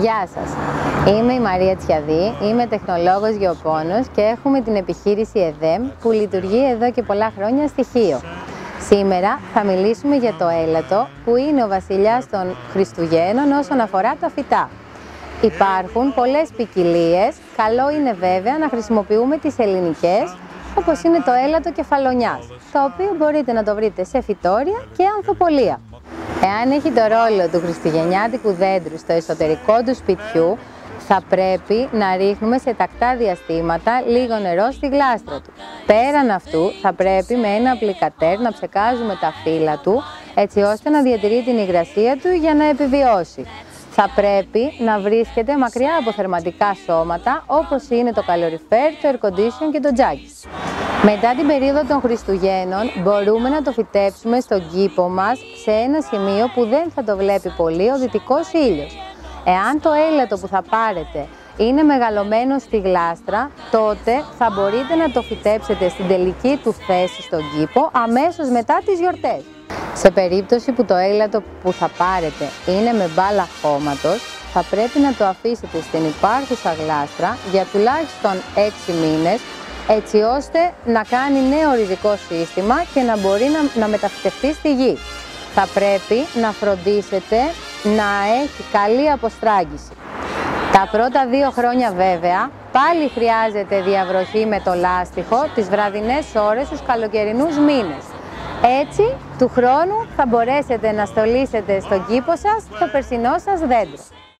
Γεια σας, είμαι η Μαρία Τσιαδή, είμαι τεχνολόγος γεωπόνος και έχουμε την επιχείρηση ΕΔΕΜ που λειτουργεί εδώ και πολλά χρόνια στη Χίο. Σήμερα θα μιλήσουμε για το έλατο που είναι ο βασιλιάς των Χριστουγέννων όσον αφορά τα φυτά. Υπάρχουν πολλές ποικιλίες, καλό είναι βέβαια να χρησιμοποιούμε τις ελληνικές όπως είναι το έλατο κεφαλονιάς, το οποίο μπορείτε να το βρείτε σε φυτόρια και ανθοπολία. Εάν έχει το ρόλο του χριστουγεννιάτικου δέντρου στο εσωτερικό του σπιτιού, θα πρέπει να ρίχνουμε σε τακτά διαστήματα λίγο νερό στη γλάστρα του. Πέραν αυτού, θα πρέπει με ένα απλικατέρ να ψεκάζουμε τα φύλλα του, έτσι ώστε να διατηρεί την υγρασία του για να επιβιώσει. Θα πρέπει να βρίσκεται μακριά από θερματικά σώματα, όπως είναι το καλωριφέρ, το air condition και το τζάκι. Μετά την περίοδο των Χριστουγέννων μπορούμε να το φυτέψουμε στον κήπο μας σε ένα σημείο που δεν θα το βλέπει πολύ ο δυτικός ήλιος. Εάν το έλατο που θα πάρετε είναι μεγαλωμένο στη γλάστρα, τότε θα μπορείτε να το φυτέψετε στην τελική του θέση στον κήπο αμέσως μετά τις γιορτές. Σε περίπτωση που το έλατο που θα πάρετε είναι με μπάλα χώματος, θα πρέπει να το αφήσετε στην υπάρχουσα γλάστρα για τουλάχιστον 6 μήνες, έτσι ώστε να κάνει νέο ριζικό σύστημα και να μπορεί να μεταφυτευτεί στη γη. Θα πρέπει να φροντίσετε να έχει καλή αποστράγγιση. Τα πρώτα 2 χρόνια βέβαια πάλι χρειάζεται διαβροχή με το λάστιχο τις βραδινές ώρες στους καλοκαιρινούς μήνες. Έτσι, του χρόνου θα μπορέσετε να στολίσετε στον κήπο σας το περσινό σας δέντρο.